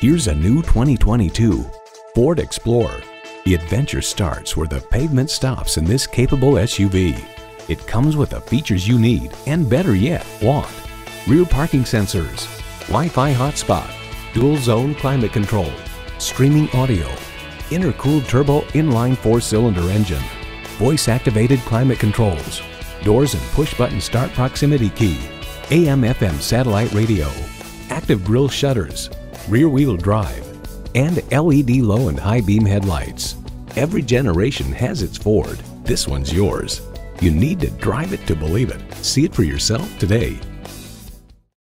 Here's a new 2022 Ford Explorer. The adventure starts where the pavement stops in this capable SUV. It comes with the features you need and, better yet, want: rear parking sensors, Wi-Fi hotspot, dual zone climate control, streaming audio, intercooled turbo inline 4-cylinder engine, voice activated climate controls, doors and push button start proximity key, AM/FM satellite radio, active grille shutters, rear-wheel drive, and LED low and high beam headlights. Every generation has its Ford. This one's yours. You need to drive it to believe it. See it for yourself today.